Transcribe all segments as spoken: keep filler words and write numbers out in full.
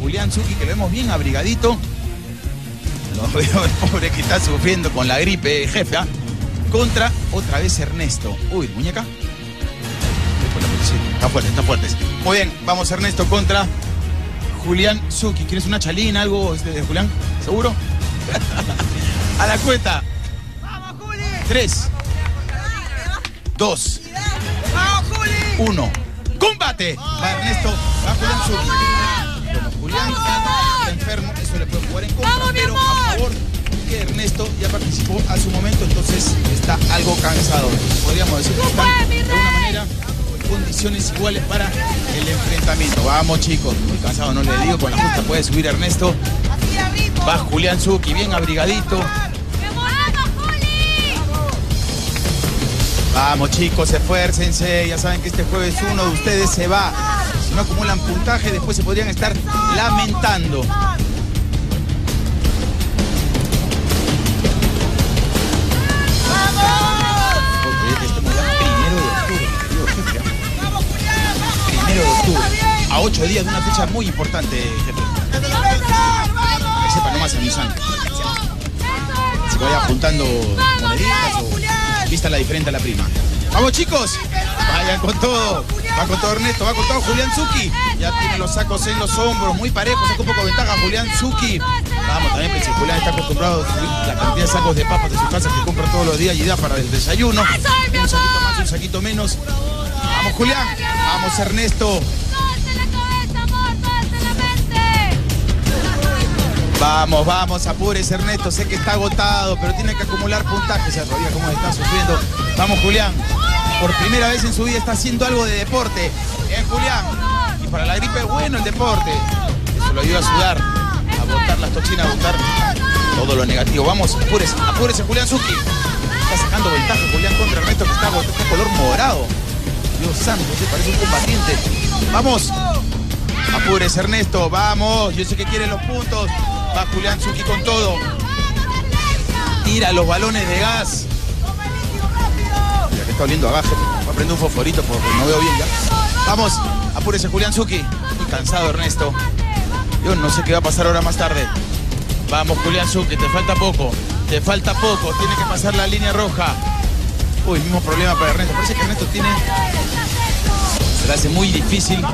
Julián Zucchi, que lo vemos bien abrigadito. Lo veo, el pobre que está sufriendo con la gripe, jefe. ¿eh? Contra otra vez Ernesto. Uy, muñeca. Está fuerte, está fuerte. Muy bien, vamos Ernesto contra Julián Zucchi. ¿Quieres una chalina, algo, este, Julián? ¿Seguro? A la cuenta. ¡Vamos, Juli! Tres. Dos. ¡Vamos, Juli! Uno. ¡Combate! Va Ernesto, va Julián Zucchi. Bueno, Julián está enfermo, eso le puede jugar en contra. ¡Vamos, pero a favor, que Ernesto ya participó a su momento, entonces está algo cansado. Podríamos decir que están de una manera condiciones iguales para el enfrentamiento. Vamos, chicos, muy cansado, no le digo, con la justa puede subir Ernesto. Va Julián Zucchi, bien abrigadito. Vamos, chicos, esfuércense, ya saben que este jueves uno de ustedes se va. Si no acumulan puntaje, después se podrían estar lamentando. A ocho días de una fecha muy importante, jefe. Que sepa nomás a mi santo. Se vaya apuntando moneditas o vista la diferente a la prima. ¡Vamos, chicos! Vayan con todo. Va con todo Ernesto, va con todo Julián Zucchi. Ya tiene los sacos en los hombros, muy parejos, saca un poco de ventaja Julián Zucchi. Vamos, también Príncipe Julián está acostumbrado a subir la cantidad de sacos de papas de su casa que compra todos los días y da para el desayuno. Un saquito más, un saquito menos. Vamos, Julián. Vamos, Ernesto. Vamos, vamos, apures Ernesto, sé que está agotado, pero tiene que acumular puntajes, ya sabía cómo está sufriendo. Vamos, Julián, por primera vez en su vida está haciendo algo de deporte. Bien, Julián, y para la gripe es bueno el deporte. Eso lo ayuda a sudar, a botar las toxinas, a botar todo lo negativo. Vamos, apures, apures Julián Zucchi. Está sacando ventaja Julián contra Ernesto, que está agotado, está color morado. Dios santo, se parece un combatiente. Vamos, apures Ernesto, vamos, yo sé que quieren los puntos. Va Julián Zucchi con todo. Tira los balones de gas. Ya que está oliendo abajo. Va a prender un fosforito porque no veo bien ya. Vamos, apúrese Julián Zucchi. Estoy cansado, Ernesto. Yo no sé qué va a pasar ahora más tarde. Vamos, Julián Zucchi, te falta poco. Te falta poco. Tiene que pasar la línea roja. Uy, mismo problema para Ernesto. Parece que Ernesto tiene... Se le hace muy difícil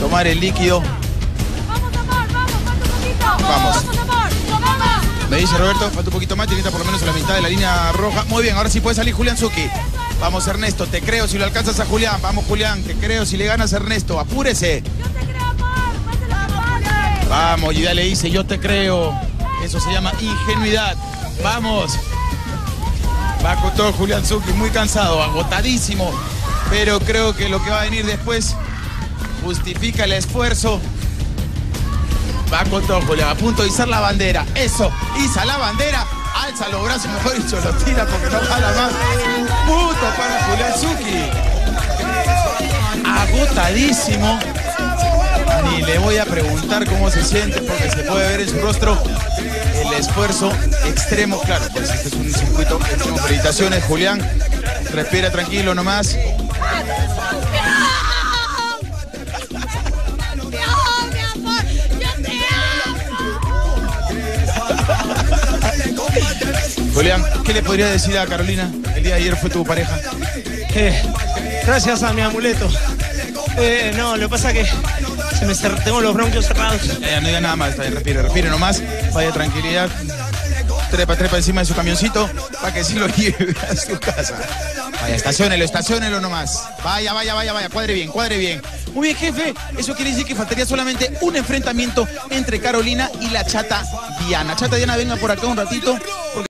tomar el líquido. Vamos. Me dice Roberto, falta un poquito más, tiene que estar por lo menos a la mitad de la línea roja. Muy bien, ahora sí puede salir Julián Zucchi. Vamos, Ernesto, te creo si lo alcanzas a Julián. Vamos, Julián, te creo si le ganas a Ernesto. Apúrese. Yo te creo, amor. Vamos, yo ya le hice, yo te creo. Eso se llama ingenuidad. Vamos. Va con todo Julián Zucchi, muy cansado, agotadísimo. Pero creo que lo que va a venir después justifica el esfuerzo. Va con todo Julián, a punto de izar la bandera. Eso, iza la bandera, alza los brazos, mejor dicho, lo tira porque no jala más. Punto para Julián Zucchi. Agotadísimo. Ni le voy a preguntar cómo se siente porque se puede ver en su rostro el esfuerzo extremo. Claro, pues este es un circuito extremo. Felicitaciones, Julián. Respira tranquilo nomás. Julián, ¿qué le podría decir a Carolina? El día de ayer fue tu pareja. Eh, gracias a mi amuleto. Eh, no, lo que pasa es que se me cer... tengo los bronquios cerrados. Eh, no diga nada más, está bien, respire, respire nomás. Vaya tranquilidad. Trepa, trepa encima de su camioncito para que sí lo lleve a su casa. Vaya, estaciónelo, estaciónelo nomás. Vaya, vaya, vaya, vaya, cuadre bien, cuadre bien. Muy bien, jefe, eso quiere decir que faltaría solamente un enfrentamiento entre Carolina y la chata Diana. Chata Diana, venga por acá un ratito. Porque...